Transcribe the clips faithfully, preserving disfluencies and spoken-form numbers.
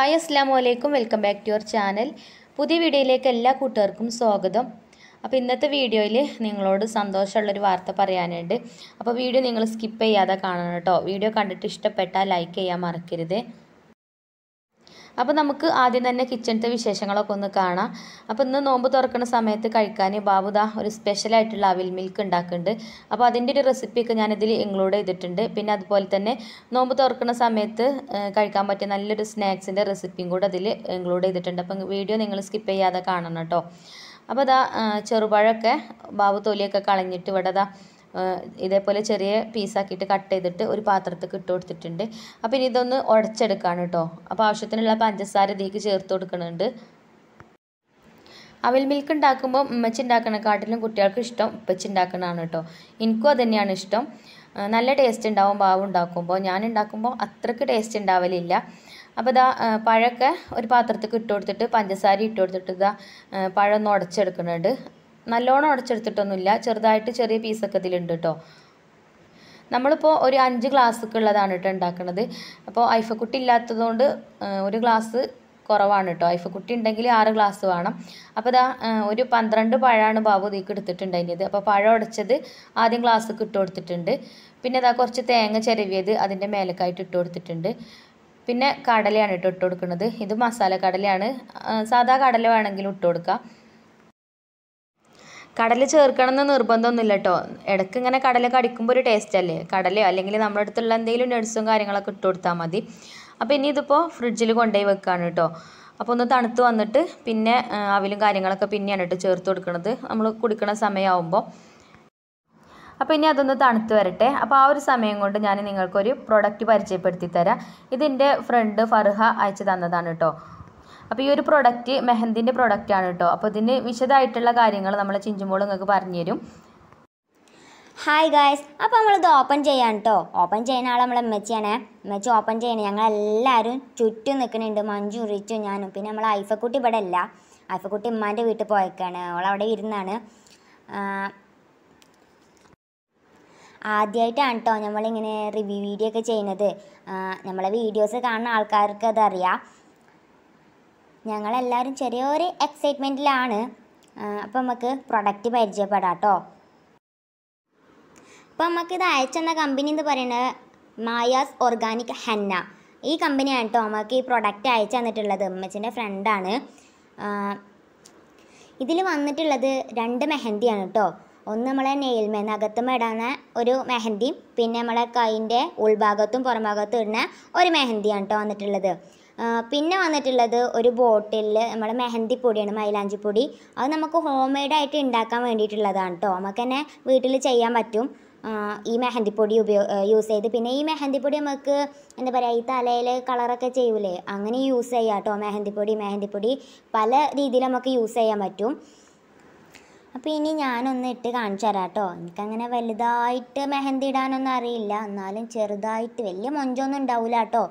Hi അസ്സലാമു അലൈക്കും welcome back to your channel. പുതിയ വീഡിയോയിലേക്ക് എല്ലാ കൂട്ടുകാർക്കും സ്വാഗതം. അപ്പോൾ ഇന്നത്തെ വീഡിയോയിൽ നിങ്ങളോട് സന്തോഷമുള്ളൊരു വാർത്ത പറയാനുണ്ട്. അപ്പോൾ വീഡിയോ നിങ്ങൾ സ്കിപ്പ് ചെയ്യാതെ കാണണം കേട്ടോ. വീഡിയോ കണ്ടിട്ട് ഇഷ്ടപ്പെട്ടാൽ ലൈക്ക് ചെയ്യാൻ മറക്കരുത്. അപ്പോൾ നമുക്ക് ആദ്യം തന്നെ കിച്ചണത്തെ വിശേഷങ്ങളൊക്കെ ഒന്ന് കാണാം. അപ്പോൾ ഇന്ന് നോമ്പ് തുറക്കുന്ന സമയത്ത് കഴിക്കാൻ ബാബുദാ ഒരു സ്പെഷ്യലായിട്ടുള്ള അവിൽ മിൽക്ക് ഉണ്ടാക്കുന്നുണ്ട്. അപ്പോൾ അതിൻ്റെ ഒരു റെസിപ്പിയൊക്കെ ഞാനിതിൽ ഇൻക്ലൂഡ് ചെയ്തിട്ടുണ്ട്. പിന്നെ അതുപോലെ തന്നെ നോമ്പ് തുറക്കുന്ന സമയത്ത് കഴിക്കാൻ പറ്റിയ നല്ലൊരു സ്നാക്സിൻ്റെ റെസിപ്പിയും കൂടെ അതിൽ ഇൻക്ലൂഡ് ചെയ്തിട്ടുണ്ട്. അപ്പം വീഡിയോ നിങ്ങൾ സ്കിപ്പ് ചെയ്യാതെ കാണണം കേട്ടോ. അപ്പോൾ അതാ ചെറുപഴമൊക്കെ ബാബു തൊലിയൊക്കെ കളഞ്ഞിട്ട് ഇവിടെ അതാ ഇതേപോലെ ചെറിയ പീസാക്കിയിട്ട് കട്ട് ചെയ്തിട്ട് ഒരു പാത്രത്തേക്ക് ഇട്ട് കൊടുത്തിട്ടുണ്ട്. അപ്പോൾ ഇനി ഇതൊന്ന് ഉടച്ചെടുക്കുകയാണ് കേട്ടോ. അപ്പോൾ ആവശ്യത്തിനുള്ള പഞ്ചസാര ഇതിലേക്ക് ചേർത്ത് കൊടുക്കുന്നുണ്ട്. അവിൽ മിൽക്ക് ഉണ്ടാക്കുമ്പോൾ ഉമ്മച്ചി ഉണ്ടാക്കണേക്കാട്ടിലും കുട്ടികൾക്ക് ഇഷ്ടം ഉപ്പച്ചി ഉണ്ടാക്കണതാണ് കേട്ടോ. എനിക്കും അതുതന്നെയാണ് ഇഷ്ടം. നല്ല ടേസ്റ്റ് ഉണ്ടാവും ബാബു ഉണ്ടാക്കുമ്പോൾ. ഞാൻ ഉണ്ടാക്കുമ്പോൾ അത്രയ്ക്ക് ടേസ്റ്റ് ഉണ്ടാവലില്ല. അപ്പോൾ ഇതാ പഴമൊക്കെ ഒരു പാത്രത്തേക്ക് ഇട്ട് കൊടുത്തിട്ട് പഞ്ചസാര ഇട്ട് കൊടുത്തിട്ട് ഇതാ പഴം ഒന്ന് ഉടച്ചെടുക്കുന്നുണ്ട്. നല്ലോണം ഉടച്ചെടുത്തിട്ടൊന്നുമില്ല, ചെറുതായിട്ട് ചെറിയ പീസൊക്കെ ഇതിലുണ്ട് കേട്ടോ. നമ്മളിപ്പോൾ ഒരു അഞ്ച് ഗ്ലാസ്സൊക്കെ ഉള്ളതാണ് കേട്ടോ ഉണ്ടാക്കുന്നത്. അപ്പോൾ ഐഫക്കുട്ടി ഇല്ലാത്തതുകൊണ്ട് ഒരു ഗ്ലാസ് കുറവാണ് കേട്ടോ. ഐഫക്കുട്ടി ഉണ്ടെങ്കിൽ ആറ് ഗ്ലാസ് വേണം. അപ്പോൾ ഇതാ ഒരു പന്ത്രണ്ട് പഴമാണ് ബാബു ഇതിക്ക് എടുത്തിട്ടുണ്ടായിരുന്നത്. അപ്പോൾ പഴം ഉടച്ചത് ആദ്യം ഗ്ലാസ്സൊക്കെ ഇട്ട് കൊടുത്തിട്ടുണ്ട്. പിന്നെ ഇതാ കുറച്ച് തേങ്ങ ചിരവിയത് അതിൻ്റെ മേലക്കായിട്ട് ഇട്ട് കൊടുത്തിട്ടുണ്ട്. പിന്നെ കടലയാണ് കേട്ടോ ഇട്ട് കൊടുക്കുന്നത്. ഇത് മസാല കടലയാണ്. സാധാ കടല വേണമെങ്കിലും ഇട്ട് കൊടുക്കാം. കടല ചേർക്കണം എന്ന് നിർബന്ധമൊന്നുമില്ല കേട്ടോ. ഇടയ്ക്ക് ഇങ്ങനെ കടല കടിക്കുമ്പോൾ ഒരു ടേസ്റ്റ് അല്ലേ. കടലയോ അല്ലെങ്കിൽ നമ്മുടെ അടുത്തുള്ള എന്തെങ്കിലും നട്ട്സും കാര്യങ്ങളൊക്കെ ഇട്ട് കൊടുത്താൽ മതി. അപ്പോൾ ഇനി ഇതിപ്പോൾ ഫ്രിഡ്ജിൽ കൊണ്ടുപോയി വെക്കുകയാണ് കേട്ടോ. അപ്പോൾ ഒന്ന് തണുത്ത് വന്നിട്ട് പിന്നെ അവിലും കാര്യങ്ങളൊക്കെ പിന്നെയാണ് കേട്ടോ ചേർത്ത് കൊടുക്കുന്നത്, നമ്മൾ കുടിക്കണ സമയമാകുമ്പോൾ. അപ്പോൾ ഇനി അതൊന്ന് തണുത്ത് വരട്ടെ. അപ്പോൾ ആ ഒരു സമയം കൊണ്ട് ഞാൻ നിങ്ങൾക്കൊരു പ്രൊഡക്റ്റ് പരിചയപ്പെടുത്തി തരാം. ഇതിൻ്റെ ഫ്രണ്ട് ഫർഹ അയച്ചു തന്നതാണ് കേട്ടോ. അപ്പോൾ ഈ ഒരു പ്രൊഡക്റ്റ് മെഹന്തിൻ്റെ പ്രൊഡക്റ്റാണ് കേട്ടോ. അപ്പോൾ ഇതിന് വിശദമായിട്ടുള്ള കാര്യങ്ങൾ നമ്മളെ ചിഞ്ചുമോൾ നിങ്ങൾക്ക് പറഞ്ഞു തരും. ഹായ് ഗായ്സ്, അപ്പോൾ നമ്മളിത് ഓപ്പൺ ചെയ്യാൻ കേട്ടോ. ഓപ്പൺ ചെയ്യുന്ന ആൾ നമ്മളെ അമ്മച്ചിയാണേ. അമ്മച്ചി ഓപ്പൺ ചെയ്യണം. ഞങ്ങളെല്ലാവരും ചുറ്റും നിൽക്കുന്നുണ്ട്, മഞ്ജു റിച്ചും ഞാനും. പിന്നെ നമ്മളെ ഐഫക്കുട്ടി ഇവിടെ അല്ല. ഐഫക്കുട്ടി ഉമ്മാൻ്റെ വീട്ടിൽ പോയേക്കാണ്. അവളവിടെ ഇരുന്നാണ്. ആദ്യമായിട്ടാണ് കേട്ടോ നമ്മളിങ്ങനെ റിവ്യൂ വീഡിയോ ഒക്കെ ചെയ്യുന്നത്. നമ്മളെ വീഡിയോസ് കാണുന്ന ആൾക്കാർക്ക് അതറിയാം. ഞങ്ങളെല്ലാവരും ചെറിയൊരു എക്സൈറ്റ്മെൻറ്റിലാണ്. അപ്പം നമുക്ക് പ്രൊഡക്റ്റ് പരിചയപ്പെടാം കേട്ടോ. അപ്പം നമുക്കിത് അയച്ചെന്ന കമ്പനി എന്ന് പറയുന്നത് മായാസ് ഓർഗാനിക് ഹെന്ന ഈ കമ്പനിയാണ് കേട്ടോ നമുക്ക് ഈ പ്രൊഡക്റ്റ് അയച്ചു തന്നിട്ടുള്ളത്. ഉമ്മച്ചിൻ്റെ ഫ്രണ്ടാണ്. ഇതിൽ വന്നിട്ടുള്ളത് രണ്ട് മെഹന്തിയാണ് കേട്ടോ. ഒന്ന് നമ്മളെ നെയിൽമേ നഖത്തുമ്മ ഇടുന്ന ഒരു മെഹന്തിയും പിന്നെ നമ്മളെ കൈൻ്റെ ഉൾഭാഗത്തും പുറം ഭാഗത്തും ഇടുന്ന ഒരു മെഹന്തിയാണ് കേട്ടോ വന്നിട്ടുള്ളത്. പിന്നെ വന്നിട്ടുള്ളത് ഒരു ബോട്ടിലിൽ നമ്മുടെ മെഹന്തിപ്പൊടിയാണ്, മൈലാഞ്ചിപ്പൊടി. അത് നമുക്ക് ഹോം മെയ്ഡായിട്ട് ഉണ്ടാക്കാൻ വേണ്ടിയിട്ടുള്ളതാണ് കേട്ടോ. നമുക്ക് തന്നെ വീട്ടിൽ ചെയ്യാൻ പറ്റും ഈ മെഹന്തിപ്പൊടി ഉപയോ യൂസ് ചെയ്ത്. പിന്നെ ഈ മെഹന്തിപ്പൊടി നമുക്ക് എന്താ പറയുക, ഈ തലയിൽ കളറൊക്കെ ചെയ്യൂലേ, അങ്ങനെ യൂസ് ചെയ്യാം കേട്ടോ. മെഹന്തിപ്പൊടി മെഹന്തിപ്പൊടി പല രീതിയിൽ നമുക്ക് യൂസ് ചെയ്യാൻ പറ്റും. അപ്പോൾ ഇനി ഞാനൊന്ന് ഇട്ട് കാണിച്ചു തരാം കേട്ടോ. എനിക്കങ്ങനെ വലുതായിട്ട് മെഹന്തി ഇടാനൊന്നും അറിയില്ല. എന്നാലും ചെറുതായിട്ട് വലിയ മൊഞ്ചൊന്നും ഉണ്ടാവില്ല കേട്ടോ.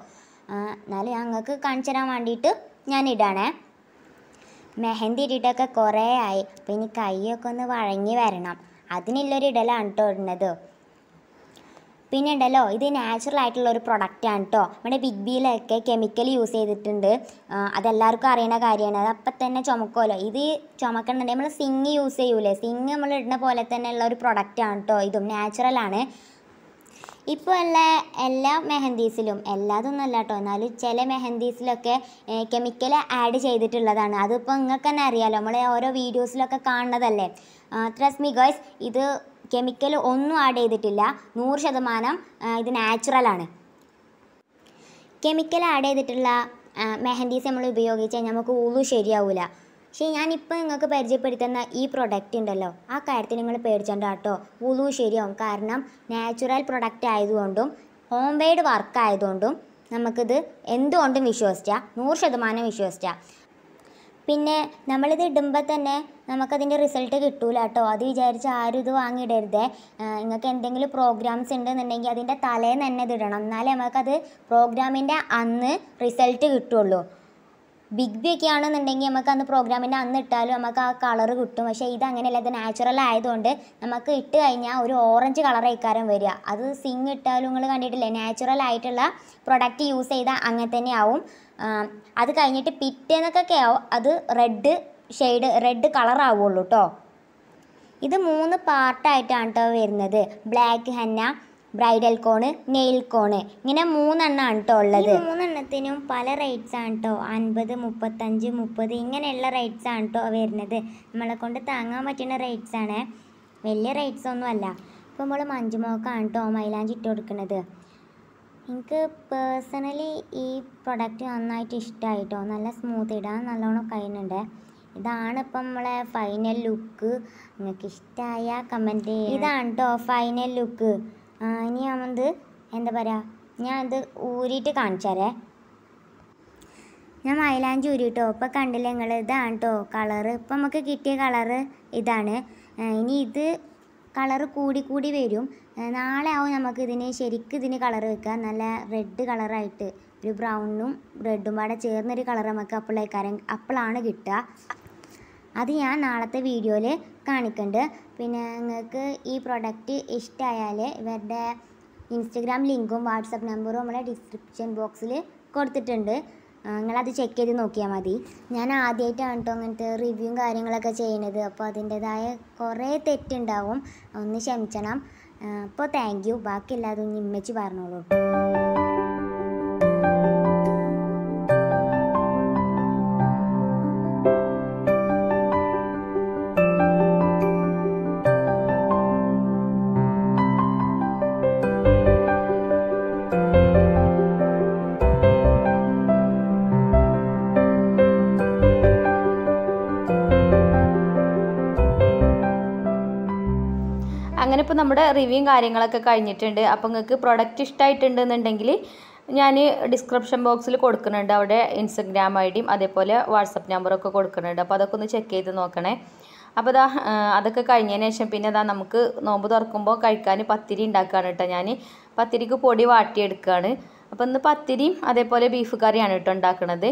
എന്നാലും ഞങ്ങൾക്ക് കാണിച്ചു തരാൻ വേണ്ടിയിട്ട് ഞാൻ ഇടാണേ. മെഹന്തി ഇട്ടിട്ടൊക്കെ കുറേ ആയി. അപ്പോൾ ഇനി കൈയൊക്കെ ഒന്ന് വഴങ്ങി വരണം, അതിനുള്ളൊരു ഇടലാണ് കേട്ടോ ഇടുന്നത്. പിന്നെ ഉണ്ടല്ലോ, ഇത് നാച്ചുറൽ ആയിട്ടുള്ളൊരു പ്രൊഡക്റ്റാണ് കേട്ടോ. നമ്മുടെ ബിഗ് ബിയിലൊക്കെ കെമിക്കൽ യൂസ് ചെയ്തിട്ടുണ്ട്, അതെല്ലാവർക്കും അറിയണ കാര്യമാണ്. അത് അപ്പം തന്നെ ചുമക്കുമല്ലോ. ഇത് ചുമക്കണമെന്നുണ്ടെങ്കിൽ നമ്മൾ സിങ് യൂസ് ചെയ്യൂലേ, സിങ് നമ്മൾ ഇടുന്ന പോലെ തന്നെ ഉള്ള ഒരു പ്രൊഡക്റ്റാണ് കേട്ടോ. ഇതും നാച്ചുറലാണ്. ഇപ്പോൾ ഉള്ള എല്ലാ മെഹന്തീസിലും, എല്ലാതൊന്നും അല്ല കേട്ടോ, എന്നാലും ചില മെഹന്തീസിലൊക്കെ കെമിക്കൽ ആഡ് ചെയ്തിട്ടുള്ളതാണ്. അതിപ്പോൾ നിങ്ങൾക്ക് തന്നെ അറിയാമല്ലോ, നമ്മൾ ഓരോ വീഡിയോസിലൊക്കെ കാണുന്നതല്ലേ. ട്രസ്റ്റ് മീ ഗോയ്സ്, ഇത് കെമിക്കൽ ഒന്നും ആഡ് ചെയ്തിട്ടില്ല. നൂറ് ശതമാനം ഇത് നാച്ചുറലാണ്. കെമിക്കൽ ആഡ് ചെയ്തിട്ടുള്ള മെഹന്തീസ് നമ്മൾ ഉപയോഗിച്ചാൽ നമുക്ക് ഒന്നും ശരിയാവില്ല. പക്ഷേ ഞാനിപ്പോൾ നിങ്ങൾക്ക് പരിചയപ്പെടുത്തുന്ന ഈ പ്രൊഡക്റ്റ് ഉണ്ടല്ലോ, ആ കാര്യത്തിൽ നിങ്ങൾ പേടിച്ചോണ്ട കേട്ടോ. വുളു ശരിയാവും, കാരണം നാച്ചുറൽ പ്രൊഡക്റ്റ് ആയതുകൊണ്ടും ഹോം മെയ്ഡ് വർക്ക് ആയതുകൊണ്ടും നമുക്കിത് എന്തുകൊണ്ടും വിശ്വസിച്ചാൽ നൂറ് ശതമാനം വിശ്വസിച്ചാൽ. പിന്നെ നമ്മളിത് ഇടുമ്പോൾ തന്നെ നമുക്കതിൻ്റെ റിസൾട്ട് കിട്ടൂല കേട്ടോ. അത് വിചാരിച്ച് ആരും ഇത് വാങ്ങിയിടരുതേ. നിങ്ങൾക്ക് എന്തെങ്കിലും പ്രോഗ്രാംസ് ഉണ്ടെന്നുണ്ടെങ്കിൽ അതിൻ്റെ തലേന്ന് തന്നെ ഇത് ഇടണം, എന്നാലേ നമുക്കത് പ്രോഗ്രാമിൻ്റെ അന്ന് റിസൾട്ട് കിട്ടുള്ളൂ. Big Big yang ada nanti yang maka program ini anda tahu maka color gitu, maksudnya itu angin itu natural aja itu onde, maka itu aja orang orange color ikaran beri, atau sing itu orang orang itu natural aja itu lah produk use itu angin itu awam, atau kayaknya itu pitnya kayak atau red shade red color awal loh, itu tiga part itu anta beri, black henna bridal cone, nail cone. Ini tiga antolla. Ini tiga pala rates anto. അൻപത് മുപ്പത്തഞ്ച് മുപ്പത് ഇങ്ങനെയുള്ള rates anto വരുന്നത്. നമ്മളെ കൊണ്ട് താങ്ങാൻ പറ്റുന്ന rates ആണ്. വലിയ rates ഒന്നും അല്ല. അപ്പോൾ നമ്മൾ മഞ്ചുമോക്ക് ആണോ മൈലാഞ്ചി ഇട്ട് കൊടുക്കുന്നത്. എനിക്ക് പേഴ്സണലി ഈ പ്രൊഡക്റ്റ് നന്നായിട്ട് ഇഷ്ടായി ട്ടോ. നല്ല സ്മൂത്ത് ഇടാൻ നല്ലോണം കഴിയുന്നുണ്ട്. ഇതാണ് ഇപ്പോ നമ്മളെ ഫൈനൽ ലുക്ക്. നിങ്ങൾക്ക് ഇഷ്ടായാ കമന്റ് ചെയ്യണം. ഇതാണ് ട്ടോ final look. Ini aman tuh, entah berapa. Nya itu uri itu kancar ya. Nama island uri itu, pakai kandelnya nggak ada anto, color, pemakai kitty color, itu ane. Ini itu color kudi kudi berium. Nah, ala awalnya makai dini sherik dini color itu, nala red color itu, biru brownum, redum, ada cerner color makai apply kareng, apply ane kita. Adi ya, നാളത്തെ വീഡിയോയില് കാണിക്കണ്ട്. പിന്നെ നിങ്ങൾക്ക് ഈ product ഇഷ്ടായാൽ ഇവരുടെ Instagram ലിങ്കും WhatsApp നമ്പറും നമ്മളെ description ബോക്സിൽ കൊടുത്തിട്ടുണ്ട്. നിങ്ങൾ അത് ചെക്ക് ചെയ്ത് നോക്കിയാൽ മതി. ഞാൻ ആദ്യമായിട്ടാണ് ട്ടോ അങ്ങനത്തെ റിവ്യൂം കാര്യങ്ങളൊക്കെ ചെയ്യുന്നത്. അപ്പോൾ അതിൻ്റെതായ കുറേ തെറ്റുണ്ടാവും. ഒന്ന് ക്ഷമിക്കണം. അപ്പോൾ താങ്ക്യൂ. ബാക്കി എല്ലാതും ഇമ്മേജ് പറഞ്ഞോളൂ. Karena നമ്മുടെ റിവ്യൂ കാര്യങ്ങളൊക്കെ കഴിഞ്ഞിട്ടുണ്ട്. അപ്പോൾ നിങ്ങൾക്ക് പ്രൊഡക്റ്റ് ഇഷ്ടായിട്ടുണ്ടെന്നുണ്ടെങ്കിൽ ഞാൻ ഡിസ്ക്രിപ്ഷൻ ബോക്സിൽ കൊടുക്കുന്നുണ്ട്. അവിടെ ഇൻസ്റ്റാഗ്രാം ഐഡിയും അതേപോലെ വാട്സ്ആപ്പ് നമ്പറൊക്കെ കൊടുക്കുന്നുണ്ട്. അപ്പോൾ അതൊക്കെ ഒന്ന് ചെക്ക് ചെയ്ത് നോക്കണേ. അപ്പോൾ ദാ അതൊക്കെ കഴിഞ്ഞതിന് ശേഷം പിന്നെ ദാ നമുക്ക് നോമ്പ് തുറക്കുമ്പോൾ കഴിക്കാൻ പത്തിരി ഉണ്ടാക്കുകയാണ് ട്ടോ. ഞാൻ പത്തിരിക്ക് പൊടി വാട്ടിയെടുക്കുകയാണ്. അപ്പോൾ ഇന്ന് പത്തിരിയും അതേപോലെ ബീഫ് കറിയാണ് ട്ടോ ഉണ്ടാക്കുന്നത്.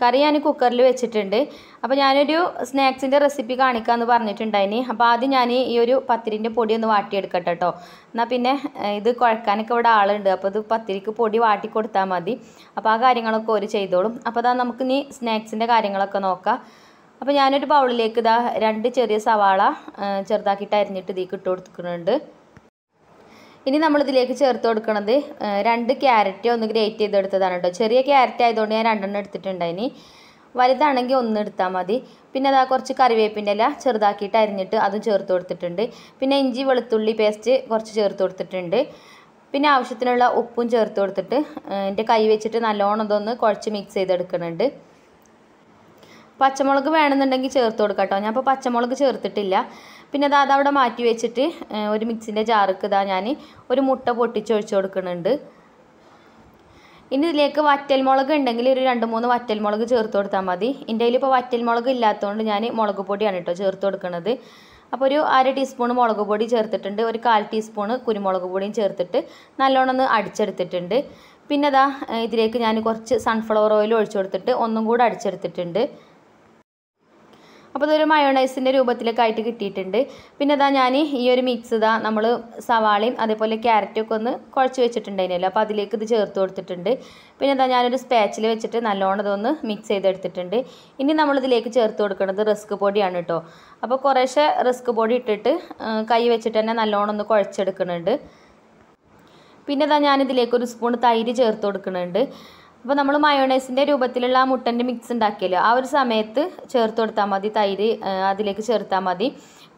കറി ഞാൻ കുക്കറിൽ വെച്ചിട്ടുണ്ട്. അപ്പോൾ ഞാനൊരു സ്നാക്സിൻ്റെ റെസിപ്പി കാണിക്കാമെന്ന് പറഞ്ഞിട്ടുണ്ടായിനി. അപ്പോൾ ആദ്യം ഞാൻ ഈ ഒരു പത്തിരിൻ്റെ പൊടി ഒന്ന് വാട്ടിയെടുക്കട്ടെ കേട്ടോ. എന്നാൽ പിന്നെ ഇത് കുഴക്കാനൊക്കെ ഇവിടെ ആളുണ്ട്. അപ്പോൾ ഇത് പത്തിരിക്ക് പൊടി വാട്ടി കൊടുത്താൽ മതി. അപ്പോൾ ആ കാര്യങ്ങളൊക്കെ ഒരു ചെയ്തോളും. അപ്പോൾ അതാ നമുക്ക് ഇനി സ്നാക്സിൻ്റെ കാര്യങ്ങളൊക്കെ നോക്കാം. അപ്പോൾ ഞാനൊരു ബൗളിലേക്ക് ഇതാ രണ്ട് ചെറിയ സവാള ചെറുതാക്കിയിട്ട് അരിഞ്ഞിട്ട് ഇതിലേക്ക് ഇട്ട് കൊടുക്കുന്നുണ്ട്. ഇനി നമ്മളിതിലേക്ക് ചേർത്ത് കൊടുക്കുന്നത് രണ്ട് ക്യാരറ്റ് ഒന്ന് ഗ്രേറ്റ് ചെയ്തെടുത്തതാണ് കേട്ടോ. ചെറിയ ക്യാരറ്റ് ആയതുകൊണ്ട് ഞാൻ രണ്ടെണ്ണം എടുത്തിട്ടുണ്ടായിനി. വലുതാണെങ്കിൽ ഒന്ന് എടുത്താൽ മതി. പിന്നെ അതാ കുറച്ച് കറിവേപ്പിൻ്റെ ഇല ചെറുതാക്കിയിട്ട് അരിഞ്ഞിട്ട് അതും ചേർത്ത് കൊടുത്തിട്ടുണ്ട്. പിന്നെ ഇഞ്ചി വെളുത്തുള്ളി പേസ്റ്റ് കുറച്ച് ചേർത്ത് കൊടുത്തിട്ടുണ്ട്. പിന്നെ ആവശ്യത്തിനുള്ള ഉപ്പും ചേർത്ത് കൊടുത്തിട്ട് എൻ്റെ കൈ വെച്ചിട്ട് നല്ലോണം ഇതൊന്ന് കുഴച്ച് മിക്സ് ചെയ്തെടുക്കുന്നുണ്ട്. പച്ചമുളക് വേണമെന്നുണ്ടെങ്കിൽ ചേർത്ത് കൊടുക്കാം കേട്ടോ. ഞാൻ ഇപ്പോൾ പച്ചമുളക് ചേർത്തിട്ടില്ല. പിന്നെ അത് അതവിടെ മാറ്റി വെച്ചിട്ട് ഒരു മിക്സിൻ്റെ ജാർക്ക് ഇതാ ഞാൻ ഒരു മുട്ട പൊട്ടിച്ചൊഴിച്ച് കൊടുക്കുന്നുണ്ട്. ഇനി ഇതിലേക്ക് വറ്റൽമുളക് ഉണ്ടെങ്കിൽ ഒരു രണ്ട് മൂന്ന് വറ്റൽമുളക് ചേർത്ത് കൊടുത്താൽ മതി. എൻ്റെ കയ്യിലിപ്പോൾ വറ്റൽമുളക് ഇല്ലാത്തതുകൊണ്ട് ഞാൻ മുളക് പൊടിയാണ് കേട്ടോ ചേർത്ത് കൊടുക്കുന്നത്. അപ്പോൾ ഒരു അര ടീസ്പൂൺ മുളക് പൊടി ചേർത്തിട്ടുണ്ട്. ഒരു കാൽ ടീസ്പൂൺ കുരുമുളക് പൊടിയും ചേർത്തിട്ട് നല്ലോണം ഒന്ന് അടിച്ചെടുത്തിട്ടുണ്ട്. പിന്നെ അതാ ഇതിലേക്ക് ഞാൻ കുറച്ച് സൺഫ്ലവർ ഓയിൽ ഒഴിച്ചു കൊടുത്തിട്ട് ഒന്നും കൂടെ അടിച്ചെടുത്തിട്ടുണ്ട്. അപ്പോൾ ഇതൊരു മയോണൈസിൻ്റെ രൂപത്തിലൊക്കെ ആയിട്ട് കിട്ടിയിട്ടുണ്ട്. പിന്നെ ഇതാ ഞാൻ ഈ ഒരു മിക്സ് ഇതാ നമ്മൾ സവാളയും അതേപോലെ ക്യാരറ്റൊക്കെ ഒന്ന് കുഴച്ച് വെച്ചിട്ടുണ്ടായിരുന്നല്ലോ. അപ്പോൾ അതിലേക്ക് ഇത് ചേർത്ത് കൊടുത്തിട്ടുണ്ട്. പിന്നെ ഇതാ ഞാനൊരു സ്പാച്ചിൽ വെച്ചിട്ട് നല്ലോണം ഇതൊന്ന് മിക്സ് ചെയ്തെടുത്തിട്ടുണ്ട്. ഇനി നമ്മളിതിലേക്ക് ചേർത്ത് കൊടുക്കുന്നത് റിസ്ക് പൊടിയാണ് കേട്ടോ. അപ്പോൾ കുറേശ്ശെ റിസ്ക് പൊടി ഇട്ടിട്ട് കൈ വെച്ചിട്ട് തന്നെ നല്ലോണം ഒന്ന് കുഴച്ചെടുക്കുന്നുണ്ട്. പിന്നെ ഇതാ ഞാനിതിലേക്ക് ഒരു സ്പൂൺ തൈര് ചേർത്ത് കൊടുക്കുന്നുണ്ട്. അപ്പോൾ നമ്മൾ മയോണൈസിൻ്റെ രൂപത്തിലുള്ള ആ മുട്ടൻ്റെ മിക്സ് ഉണ്ടാക്കിയല്ലോ ആ ഒരു സമയത്ത് ചേർത്ത് കൊടുത്താൽ മതി. തൈര് അതിലേക്ക് ചേർത്താൽ മതി.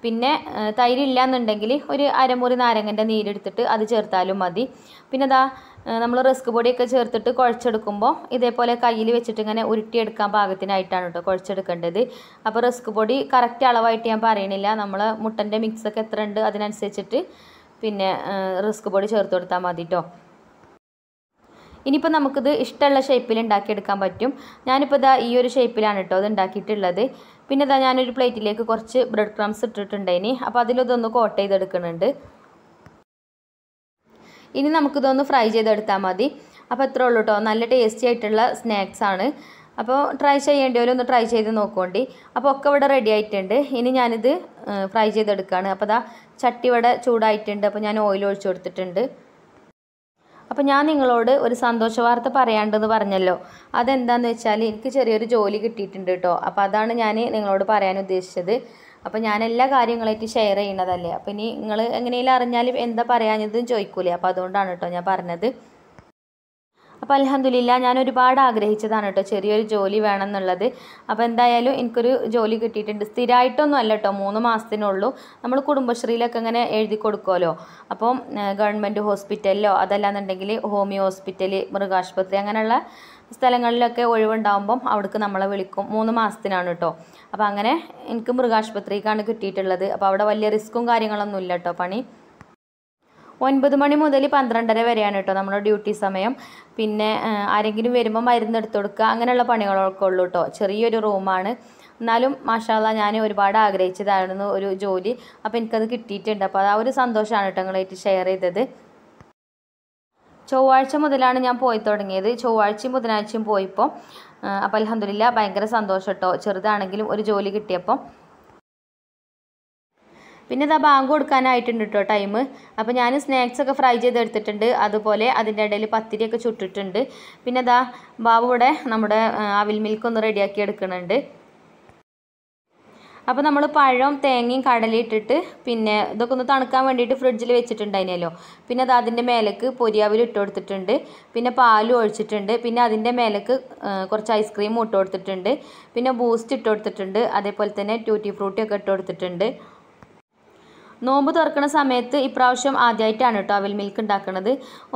പിന്നെ തൈര് ഇല്ല എന്നുണ്ടെങ്കിൽ ഒരു അരമുറി നാരങ്ങൻ്റെ നീരെടുത്തിട്ട് അത് ചേർത്താലും മതി. പിന്നെ അതാ നമ്മൾ റിസ്ക് പൊടിയൊക്കെ ചേർത്തിട്ട് കുഴച്ചെടുക്കുമ്പോൾ ഇതേപോലെ കയ്യിൽ വെച്ചിട്ട് ഇങ്ങനെ ഉരുട്ടിയെടുക്കാൻ പാകത്തിനായിട്ടാണ് കേട്ടോ കുഴച്ചെടുക്കേണ്ടത്. അപ്പോൾ റിസ്ക് പൊടി കറക്റ്റ് അളവായിട്ട് ഞാൻ പറയണില്ല. നമ്മൾ മുട്ടൻ്റെ മിക്സൊക്കെ എത്ര ഉണ്ട് അതിനനുസരിച്ചിട്ട് പിന്നെ റിസ്ക് പൊടി ചേർത്ത് കൊടുത്താൽ മതി കേട്ടോ. ഇനിയിപ്പോൾ നമുക്കിത് ഇഷ്ടമുള്ള ഷേപ്പിൽ ഉണ്ടാക്കിയെടുക്കാൻ പറ്റും. ഞാനിപ്പോൾ ഇതാ ഈ ഒരു ഷേപ്പിലാണ് കേട്ടോ അത് ഉണ്ടാക്കിയിട്ടുള്ളത്. പിന്നെ ഇതാ ഞാനൊരു പ്ലേറ്റിലേക്ക് കുറച്ച് ബ്രെഡ് ക്രംസ് ഇട്ടിട്ടുണ്ട് ഇനി. അപ്പോൾ അതിലിതൊന്ന് കോട്ട് ചെയ്തെടുക്കുന്നുണ്ട്. ഇനി നമുക്കിതൊന്ന് ഫ്രൈ ചെയ്തെടുത്താൽ മതി. അപ്പോൾ ഇത്രേ ഉള്ളൂ കേട്ടോ. നല്ല ടേസ്റ്റി ആയിട്ടുള്ള സ്നാക്സാണ്. അപ്പോൾ ട്രൈ ചെയ്യേണ്ടവരും ഒന്ന് ട്രൈ ചെയ്ത് നോക്കോണ്ടി. അപ്പോൾ ഒക്കെ ഇവിടെ റെഡി ആയിട്ടുണ്ട്. ഇനി ഞാനിത് ഫ്രൈ ചെയ്തെടുക്കുകയാണ്. അപ്പോൾ ദാ ചട്ടി ഇവിടെ ചൂടായിട്ടുണ്ട്. അപ്പോൾ ഞാൻ ഓയിൽ ഒഴിച്ചു കൊടുത്തിട്ടുണ്ട്. അപ്പോൾ ഞാൻ നിങ്ങളോട് ഒരു സന്തോഷ വാർത്ത പറയാണ്ടെന്ന് പറഞ്ഞല്ലോ, അതെന്താണെന്ന് വെച്ചാൽ എനിക്ക് ചെറിയൊരു ജോലി കിട്ടിയിട്ടുണ്ട് കേട്ടോ. അപ്പോൾ അതാണ് ഞാൻ നിങ്ങളോട് പറയാൻ ഉദ്ദേശിച്ചത്. അപ്പോൾ ഞാൻ എല്ലാ കാര്യങ്ങളായിട്ട് ഷെയർ ചെയ്യണതല്ലേ, അപ്പോൾ ഇനി നിങ്ങൾ എങ്ങനെയെങ്കിലും അറിഞ്ഞാൽ എന്താ പറയാഞ്ഞതെന്ന് ചോദിക്കൂലേ, അപ്പോൾ അതുകൊണ്ടാണ് കേട്ടോ ഞാൻ പറഞ്ഞത്. അപ്പോൾ അൽഹംദുലില്ലാ ഞാൻ ഒരുപാട് ആഗ്രഹിച്ചതാണ് കേട്ടോ ചെറിയൊരു ജോലി വേണം എന്നുള്ളത്. അപ്പോൾ എന്തായാലും എനിക്കൊരു ജോലി കിട്ടിയിട്ടുണ്ട്. സ്ഥിരമായിട്ടൊന്നും അല്ല കേട്ടോ, മൂന്ന് മാസത്തിനുള്ളൂ. നമ്മൾ കുടുംബശ്രീയിലൊക്കെ ഇങ്ങനെ എഴുതി കൊടുക്കുമല്ലോ, അപ്പം ഗവൺമെൻറ് ഹോസ്പിറ്റലിലോ അതല്ലാന്നുണ്ടെങ്കിൽ ഹോമിയോ ഹോസ്പിറ്റൽ, മൃഗാശുപത്രി, അങ്ങനെയുള്ള സ്ഥലങ്ങളിലൊക്കെ ഒഴിവുണ്ടാകുമ്പം അവിടേക്ക് നമ്മളെ വിളിക്കും. മൂന്ന് മാസത്തിനാണ് കേട്ടോ. അപ്പോൾ അങ്ങനെ എനിക്ക് മൃഗാശുപത്രിക്കാണ് കിട്ടിയിട്ടുള്ളത്. അപ്പോൾ അവിടെ വലിയ റിസ്ക്കും കാര്യങ്ങളൊന്നും ഇല്ല കേട്ടോ. പണി ഒൻപത് മണി മുതൽ പന്ത്രണ്ടര വരെയാണ് കേട്ടോ നമ്മുടെ ഡ്യൂട്ടി സമയം. പിന്നെ ആരെങ്കിലും വരുമ്പോൾ മരുന്ന് എടുത്തു കൊടുക്കുക, അങ്ങനെയുള്ള പണികളൊക്കെ ഉള്ളൂ കേട്ടോ. ചെറിയൊരു റൂമാണ്, എന്നാലും മാഷാ അല്ലാഹ് ഞാൻ ഒരുപാട് ആഗ്രഹിച്ചതായിരുന്നു ഒരു ജോലി. അപ്പോൾ എനിക്കത് കിട്ടിയിട്ടുണ്ട്. അപ്പോൾ അത് ആ ഒരു സന്തോഷമാണ് കേട്ടോ നിങ്ങളായിട്ട് ഷെയർ ചെയ്തത്. ചൊവ്വാഴ്ച മുതലാണ് ഞാൻ പോയി തുടങ്ങിയത്. ചൊവ്വാഴ്ചയും ബുധനാഴ്ചയും പോയിപ്പോൾ. അപ്പോൾ അൽഹംദുലില്ലാ ഭയങ്കര സന്തോഷം കേട്ടോ, ചെറുതാണെങ്കിലും ഒരു ജോലി കിട്ടിയപ്പം. പിന്നെ ഇതാ ബാങ്ക് കൊടുക്കാനായിട്ടുണ്ട് കേട്ടോ ടൈം. അപ്പോൾ ഞാൻ സ്നാക്സൊക്കെ ഫ്രൈ ചെയ്തെടുത്തിട്ടുണ്ട്. അതുപോലെ അതിൻ്റെ ഇടയിൽ പത്തിരിയൊക്കെ ചുട്ടിട്ടുണ്ട്. പിന്നെ ഇതാ ബാബുവിടെ നമ്മുടെ അവിൽ മിൽക്കൊന്ന് റെഡിയാക്കി എടുക്കുന്നുണ്ട്. അപ്പോൾ നമ്മൾ പഴം തേങ്ങയും കടലിട്ടിട്ട് പിന്നെ ഇതൊക്കെ ഒന്ന് തണുക്കാൻ വേണ്ടിയിട്ട് ഫ്രിഡ്ജിൽ വെച്ചിട്ടുണ്ടായിരുന്നല്ലോ. പിന്നെ അത് അതിൻ്റെ മേലേക്ക് പൊരിയാവിൽ ഇട്ട് കൊടുത്തിട്ടുണ്ട്. പിന്നെ പാലും ഒഴിച്ചിട്ടുണ്ട്. പിന്നെ അതിൻ്റെ മേലേക്ക് കുറച്ച് ഐസ്ക്രീമും ഇട്ട് കൊടുത്തിട്ടുണ്ട്. പിന്നെ ബൂസ്റ്റ് ഇട്ട് കൊടുത്തിട്ടുണ്ട്. അതേപോലെ തന്നെ ട്യൂട്ടി ഫ്രൂട്ടിയൊക്കെ ഇട്ട് കൊടുത്തിട്ടുണ്ട്. നോമ്പ് തുറക്കുന്ന സമയത്ത് ഇപ്രാവശ്യം ആദ്യമായിട്ടാണ് കേട്ടോ അവിൽ മിൽക്ക് ഉണ്ടാക്കുന്നത്.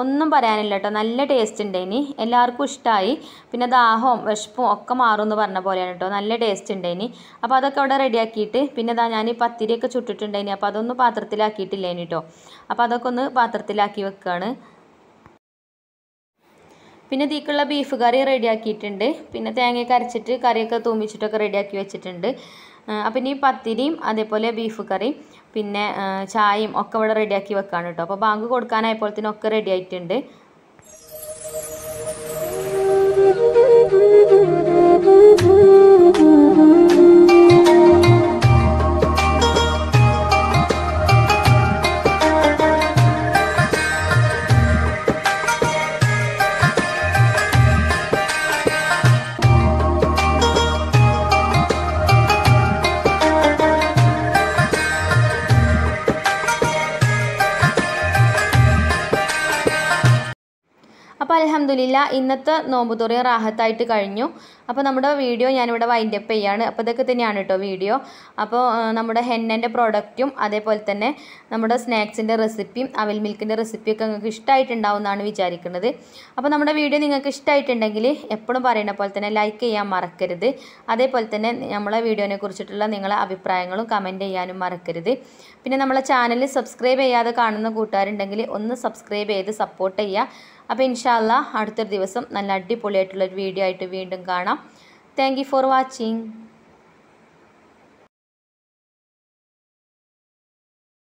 ഒന്നും പറയാനില്ല കേട്ടോ, നല്ല ടേസ്റ്റ് ഉണ്ടായിനി, എല്ലാവർക്കും ഇഷ്ടമായി. പിന്നെ ദാഹവും വിശപ്പും ഒക്കെ മാറുമെന്ന് പറഞ്ഞ പോലെയാണ് കേട്ടോ, നല്ല ടേസ്റ്റ് ഉണ്ടായിനി. അപ്പോൾ അതൊക്കെ അവിടെ റെഡിയാക്കിയിട്ട് പിന്നെ ദാ ഞാൻ പത്തിരിയൊക്കെ ചുട്ടിട്ടുണ്ടായിനി. അപ്പോൾ അതൊന്നും പാത്രത്തിലാക്കിയിട്ടില്ലേനി കേട്ടോ. അപ്പോൾ അതൊക്കെ ഒന്ന് പാത്രത്തിലാക്കി വെക്കുകയാണ്. പിന്നെ ഇതിക്കുള്ള ബീഫ് കറി റെഡിയാക്കിയിട്ടുണ്ട്. പിന്നെ തേങ്ങയൊക്കെ അരച്ചിട്ട് കറിയൊക്കെ തൂമിച്ചിട്ടൊക്കെ റെഡിയാക്കി വെച്ചിട്ടുണ്ട്. അപ്പം ഇനി പത്തിരിയും അതേപോലെ ബീഫ് കറി പിന്നെ ചായയും ഒക്കെ ഇവിടെ റെഡിയാക്കി വെക്കാണ് കേട്ടോ. അപ്പോൾ ബാങ്ക് കൊടുക്കാനായപ്പോഴത്തേനൊക്കെ റെഡി ആയിട്ടുണ്ട്. അപ്പോൾ അൽഹംദുലില്ലാ ഇന്നത്തെ നോമ്പ് തുറ റാഹത്തായിട്ട് കഴിഞ്ഞു. അപ്പോൾ നമ്മുടെ വീഡിയോ ഞാനിവിടെ വൈൻഡ് അപ്പ് ചെയ്യാണ്. അപ്പോൾ ഇതൊക്കെ തന്നെയാണ് കേട്ടോ വീഡിയോ. അപ്പോൾ നമ്മുടെ ഹെന്നൻ്റെ പ്രോഡക്റ്റും അതേപോലെ തന്നെ നമ്മുടെ സ്നാക്സിൻ്റെ റെസിപ്പിയും അവിൽ മിൽക്കിൻ്റെ റെസിപ്പിയൊക്കെ നിങ്ങൾക്ക് ഇഷ്ടമായിട്ടുണ്ടാവും എന്നാണ് വിചാരിക്കുന്നത്. അപ്പോൾ നമ്മുടെ വീഡിയോ നിങ്ങൾക്ക് ഇഷ്ടമായിട്ടുണ്ടെങ്കിൽ എപ്പോഴും പറയുന്ന പോലെ തന്നെ ലൈക്ക് ചെയ്യാൻ മറക്കരുത്. അതേപോലെ തന്നെ നമ്മളെ വീഡിയോനെ കുറിച്ചിട്ടുള്ള നിങ്ങളെ അഭിപ്രായങ്ങളും കമൻറ്റ് ചെയ്യാനും മറക്കരുത്. പിന്നെ നമ്മളെ ചാനൽ സബ്സ്ക്രൈബ് ചെയ്യാതെ കാണുന്ന കൂട്ടുകാരുണ്ടെങ്കിൽ ഒന്ന് സബ്സ്ക്രൈബ് ചെയ്ത് സപ്പോർട്ട് ചെയ്യുക. അപ്പോൾ ഇൻഷാ അല്ലാഹ് അടുത്തൊരു ദിവസം നല്ല അടിപൊളിയായിട്ടുള്ളൊരു വീഡിയോ ആയിട്ട് വീണ്ടും കാണാം. Thank you for watching.